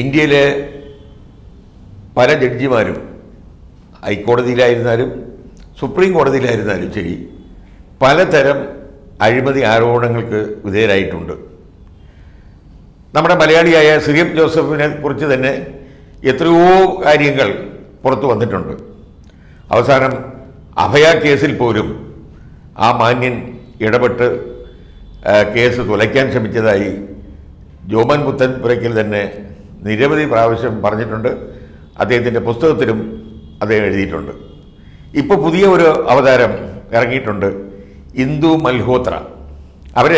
ഇന്ത്യയിലെ പല ജഡ്ജിമാരും ഹൈക്കോടതിയിലായിരുന്നാലും സുപ്രീം കോടതിയിലായിരുന്നാലും ശരി പലതരം അഴിമതി ആരോപണങ്ങൾക്ക് വിധേയരായിട്ടുണ്ട്. നമ്മുടെ മലയാളിയായ സി എം ജോസഫിനെ കുറിച്ച് തന്നെ എത്രയോ കാര്യങ്ങൾ പുറത്തു വന്നിട്ടുണ്ട്. അവസാനം അഭയ കേസിൽ പോലും ആ മാന്യൻ ഇടപെട്ട് കേസ് തുലയ്ക്കാൻ ശ്രമിച്ചതായി ജോമൻ പുത്തൻ പുരയ്ക്കൽ തന്നെ നിരവധി പ്രാവശ്യം പറഞ്ഞിട്ടുണ്ട്. അദ്ദേഹത്തിൻ്റെ പുസ്തകത്തിലും അദ്ദേഹം എഴുതിയിട്ടുണ്ട്. ഇപ്പോൾ പുതിയ ഒരു അവതാരം ഇറങ്ങിയിട്ടുണ്ട്. ഇന്ദു മൽഹോത്ര, അവർ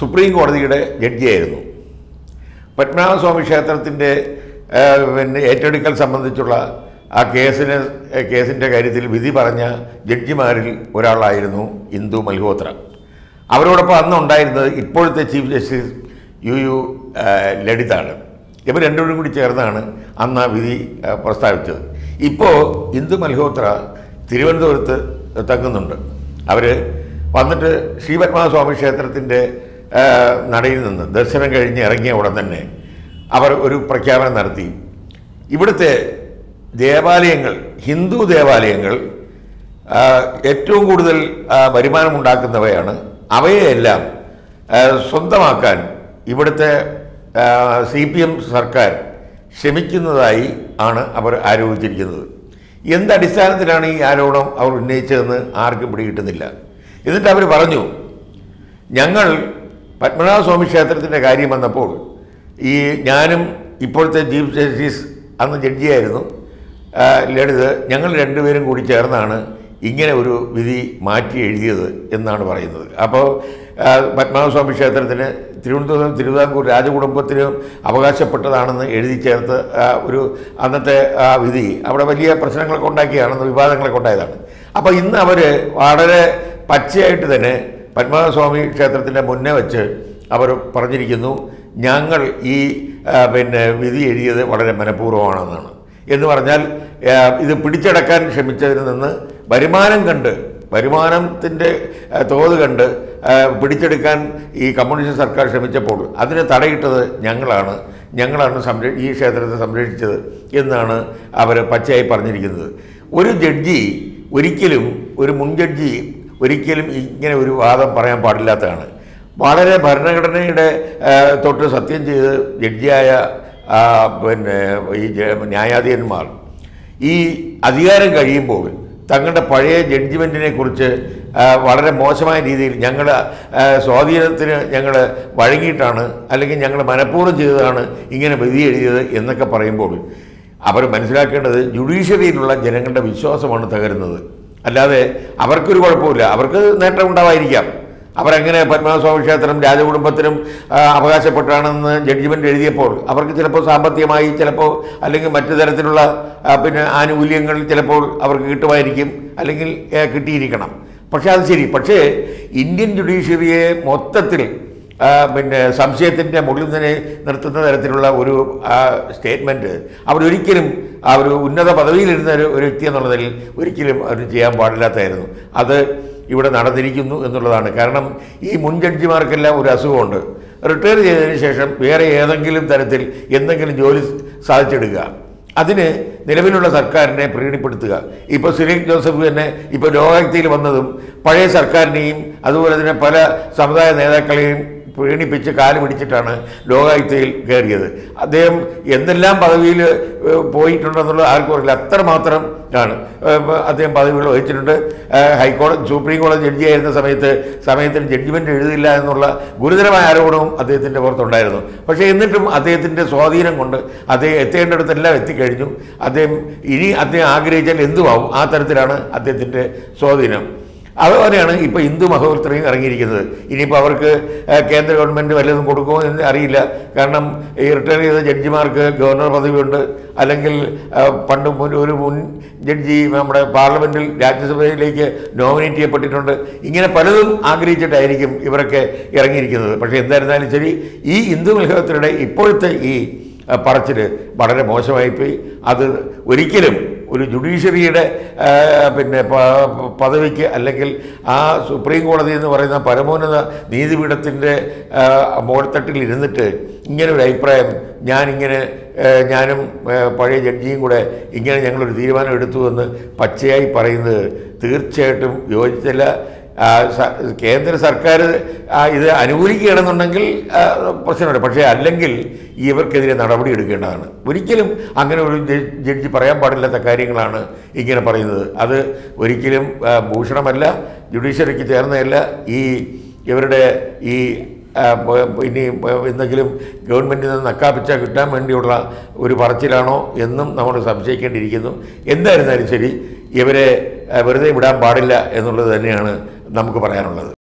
സുപ്രീം കോടതിയുടെ ജഡ്ജിയായിരുന്നു. പത്മനാഭസ്വാമി ക്ഷേത്രത്തിൻ്റെ പിന്നെ ഏറ്റെടുക്കൽ സംബന്ധിച്ചുള്ള ആ കേസിൻ്റെ കാര്യത്തിൽ വിധി പറഞ്ഞ ജഡ്ജിമാരിൽ ഒരാളായിരുന്നു ഇന്ദു മൽഹോത്ര. അവരോടൊപ്പം അന്നുണ്ടായിരുന്നത് ഇപ്പോഴത്തെ ചീഫ് ജസ്റ്റിസ് യു ലളിതാണ്. ഇവർ രണ്ടുപേരും കൂടി ചേർന്നാണ് അന്ന് ആ വിധി പ്രസ്താവിച്ചത്. ഇപ്പോൾ ഇന്ദു മൽഹോത്ര തിരുവനന്തപുരത്ത് തങ്ങുന്നുണ്ട്. അവർ വന്നിട്ട് ശ്രീപത്മനാഭസ്വാമി ക്ഷേത്രത്തിൻ്റെ നടയിൽ നിന്ന് ദർശനം കഴിഞ്ഞ് ഇറങ്ങിയ ഉടൻ തന്നെ അവർ ഒരു പ്രഖ്യാപനം നടത്തി. ഇവിടുത്തെ ദേവാലയങ്ങൾ, ഹിന്ദു ദേവാലയങ്ങൾ ഏറ്റവും കൂടുതൽ വരുമാനമുണ്ടാക്കുന്നവയാണ്. അവയെല്ലാം സ്വന്തമാക്കാൻ ഇവിടുത്തെ CPM സർക്കാർ ശ്രമിക്കുന്നതായി ആണ് അവർ ആരോപിച്ചിരിക്കുന്നത്. എന്തടിസ്ഥാനത്തിലാണ് ഈ ആരോപണം അവർ ഉന്നയിച്ചതെന്ന് ആർക്കും പിടികിട്ടുന്നില്ല. എന്നിട്ട് അവർ പറഞ്ഞു, ഞങ്ങൾ പത്മനാഭസ്വാമി ക്ഷേത്രത്തിൻ്റെ കാര്യം വന്നപ്പോൾ ഞാനും ഇപ്പോഴത്തെ ചീഫ് ജസ്റ്റിസ് അന്ന് ജഡ്ജിയായിരുന്നു ലളിത്, ഞങ്ങൾ രണ്ടുപേരും കൂടി ചേർന്നാണ് ഇങ്ങനെ ഒരു വിധി മാറ്റി എഴുതിയത് എന്നാണ് പറയുന്നത്. അപ്പോൾ പത്മനാഭസ്വാമി ക്ഷേത്രത്തിന് തിരുവിതാംകൂർ രാജകുടുംബത്തിന് അവകാശപ്പെട്ടതാണെന്ന് എഴുതി ചേർത്ത് ഒരു അന്നത്തെ ആ വിധി അവിടെ വലിയ പ്രശ്നങ്ങളൊക്കെ ഉണ്ടാക്കിയാണെന്ന് വിവാദങ്ങളൊക്കെ ഉണ്ടായതാണ്. അപ്പോൾ ഇന്ന് അവർ വളരെ പച്ചയായിട്ട് തന്നെ പത്മനാഭസ്വാമി ക്ഷേത്രത്തിൻ്റെ മുന്നേ വച്ച് അവർ പറഞ്ഞിരിക്കുന്നു, ഞങ്ങൾ ഈ പിന്നെ വിധി എഴുതിയത് വളരെ മനഃപൂർവ്വമാണെന്നാണ്. എന്ന് പറഞ്ഞാൽ ഇത് പിടിച്ചടക്കാൻ ശ്രമിച്ചതിൽ നിന്ന് വരുമാനത്തിൻ്റെ തോത് കണ്ട് പിടിച്ചെടുക്കാൻ ഈ കമ്മ്യൂണിസ്റ്റ് സർക്കാർ ശ്രമിച്ചപ്പോൾ അതിനെ തടയിട്ടത് ഞങ്ങളാണ് ഈ ക്ഷേത്രത്തെ സംരക്ഷിച്ചത് എന്നാണ് അവർ പച്ചയായി പറഞ്ഞിരിക്കുന്നത്. ഒരു ജഡ്ജി ഒരിക്കലും, ഒരു മുൻ ജഡ്ജി ഒരിക്കലും ഇങ്ങനെ ഒരു വാദം പറയാൻ പാടില്ലാത്തതാണ്. വളരെ ഭരണഘടനയുടെ തൊട്ട് സത്യം ചെയ്ത് ജഡ്ജിയായ പിന്നെ ഈ ന്യായാധിപന്മാർ ഈ അധികാരം കഴിയുമ്പോൾ തങ്ങളുടെ പഴയ ജഡ്ജ്മെൻറ്റിനെ കുറിച്ച് വളരെ മോശമായ രീതിയിൽ ഞങ്ങളുടെ സ്വാധീനത്തിന് ഞങ്ങൾ വഴങ്ങിയിട്ടാണ് അല്ലെങ്കിൽ ഞങ്ങൾ മനഃപൂർവ്വം ചെയ്തതാണ് ഇങ്ങനെ വിധി എഴുതിയത് എന്നൊക്കെ പറയുമ്പോൾ അവർ മനസ്സിലാക്കേണ്ടത് ജുഡീഷ്യറിയിലുള്ള ജനങ്ങളുടെ വിശ്വാസമാണ് തകരുന്നത്. അല്ലാതെ അവർക്കൊരു കുഴപ്പമില്ല, അവർക്ക് നേട്ടം ഉണ്ടാവാതിരിക്കാം. അവരങ്ങനെ പത്മനാഭസ്വാമി ക്ഷേത്രം രാജകുടുംബത്തിനും അവകാശപ്പെട്ടാണെന്ന് ജഡ്ജ്മെൻ്റ് എഴുതിയപ്പോൾ അവർക്ക് ചിലപ്പോൾ സാമ്പത്തികമായി ചിലപ്പോൾ അല്ലെങ്കിൽ മറ്റു തരത്തിലുള്ള പിന്നെ ആനുകൂല്യങ്ങൾ ചിലപ്പോൾ അവർക്ക് കിട്ടുമായിരിക്കും, അല്ലെങ്കിൽ കിട്ടിയിരിക്കണം. പക്ഷേ അത് ശരി, പക്ഷേ ഇന്ത്യൻ ജുഡീഷ്യറിയെ മൊത്തത്തിൽ പിന്നെ സംശയത്തിൻ്റെ മുകളിൽ തന്നെ നിർത്തുന്ന തരത്തിലുള്ള ഒരു സ്റ്റേറ്റ്മെൻറ്റ് അവരൊരിക്കലും, ആ ഒരു ഉന്നത പദവിയിലിരുന്ന ഒരു വ്യക്തി എന്നുള്ളതിൽ ഒരിക്കലും അവർ ചെയ്യാൻ പാടില്ലാത്തതായിരുന്നു. അത് ഇവിടെ നടന്നിരിക്കുന്നു എന്നുള്ളതാണ്. കാരണം ഈ മുൻ ജഡ്ജിമാർക്കെല്ലാം ഒരു അസുഖമുണ്ട്, റിട്ടയർ ചെയ്തതിന് ശേഷം വേറെ ഏതെങ്കിലും തരത്തിൽ എന്തെങ്കിലും ജോലി സാധിച്ചെടുക്കുക, അതിന് നിലവിലുള്ള സർക്കാരിനെ പ്രീണിപ്പെടുത്തുക. ഇപ്പോൾ സി ജോസഫ് തന്നെ ഇപ്പോൾ ലോകത്തിൽ വന്നതും പഴയ സർക്കാരിനെയും അതുപോലെ തന്നെ പല സമുദായ നേതാക്കളെയും പ്രീണിപ്പിച്ച് കാല് പിടിച്ചിട്ടാണ് ലോകായുക്തയിൽ കയറിയത്. അദ്ദേഹം എന്തെല്ലാം പദവിയിൽ പോയിട്ടുണ്ടെന്നുള്ളത് ആർക്കും അറിയില്ല, അത്രമാത്രം ആണ് അദ്ദേഹം പദവികൾ വഹിച്ചിട്ടുണ്ട്. ഹൈക്കോടതി സുപ്രീം കോടതി ജഡ്ജിയായിരുന്ന സമയത്തിന് ജഡ്ജ്മെൻറ്റ് എഴുതില്ല എന്നുള്ള ഗുരുതരമായ ആരോപണവും അദ്ദേഹത്തിൻ്റെ പുറത്തുണ്ടായിരുന്നു. പക്ഷേ എന്നിട്ടും അദ്ദേഹത്തിൻ്റെ സ്വാധീനം കൊണ്ട് അദ്ദേഹം എത്തേണ്ടിടത്തെല്ലാം എത്തിക്കഴിഞ്ഞു. അദ്ദേഹം ആഗ്രഹിച്ചാൽ എന്തുമാവും, ആ തരത്തിലാണ് അദ്ദേഹത്തിൻ്റെ സ്വാധീനം. അതുപോലെയാണ് ഇപ്പോൾ ഇന്ദു മൽഹോത്രയും ഇറങ്ങിയിരിക്കുന്നത്. ഇനിയിപ്പോൾ അവർക്ക് കേന്ദ്ര ഗവൺമെൻറ് വല്ലതും കൊടുക്കുമോ എന്ന് അറിയില്ല. കാരണം ഈ റിട്ടയർ ചെയ്ത ജഡ്ജിമാർക്ക് ഗവർണർ പദവിയുണ്ട്, അല്ലെങ്കിൽ പണ്ട് ഒരു മുൻ ജഡ്ജി നമ്മുടെ പാർലമെൻറ്റിൽ രാജ്യസഭയിലേക്ക് നോമിനേറ്റ് ചെയ്യപ്പെട്ടിട്ടുണ്ട്. ഇങ്ങനെ പലതും ആഗ്രഹിച്ചിട്ടായിരിക്കും ഇവരൊക്കെ ഇറങ്ങിയിരിക്കുന്നത്. പക്ഷേ എന്തായിരുന്നാലും ശരി, ഈ ഇന്ദു മൽഹോത്രയുടെ ഇപ്പോഴത്തെ ഈ പറച്ചിൽ വളരെ മോശമായിപ്പോയി. അത് ഒരിക്കലും ഒരു ജുഡീഷ്യറിയുടെ പിന്നെ പദവിക്ക് അല്ലെങ്കിൽ ആ സുപ്രീം കോടതി എന്ന് പറയുന്ന പരമോന്നത നീതിപീഠത്തിൻ്റെ മോൾത്തട്ടിൽ ഇരുന്നിട്ട് ഇങ്ങനെ ഒരു അഭിപ്രായം ഞാനും പഴയ ജഡ്ജിയും കൂടെ ഇങ്ങനെ ഞങ്ങളൊരു തീരുമാനം എടുത്തു എന്ന് പച്ചയായി പറയുന്നത് തീർച്ചയായിട്ടും യോജിച്ചില്ല. കേന്ദ്ര സർക്കാർ ഇത് അനുകൂലിക്കുകയാണെന്നുണ്ടെങ്കിൽ പ്രശ്നമുണ്ട്, പക്ഷേ അല്ലെങ്കിൽ ഇവർക്കെതിരെ നടപടി എടുക്കേണ്ടതാണ്. ഒരിക്കലും അങ്ങനെ ഒരു ജഡ്ജി പറയാൻ പാടില്ലാത്ത കാര്യങ്ങളാണ് ഇങ്ങനെ പറയുന്നത്. അത് ഒരിക്കലും ഭൂഷണമല്ല, ജുഡീഷ്യറിക്ക് ചേർന്നതല്ല. ഇവരുടെ ഇനി എന്തെങ്കിലും ഗവൺമെൻറ്റിൽ നിന്ന് നക്കാപ്പിച്ച കിട്ടാൻ വേണ്ടിയുള്ള ഒരു പറച്ചിലാണോ എന്നും നമ്മൾ സംശയിക്കേണ്ടിയിരിക്കുന്നു. എന്തായിരുന്നാലും ശരി, ഇവരെ വെറുതെ വിടാൻ പാടില്ല എന്നുള്ളത് തന്നെയാണ് നമുക്ക് പറയാനുള്ളത്.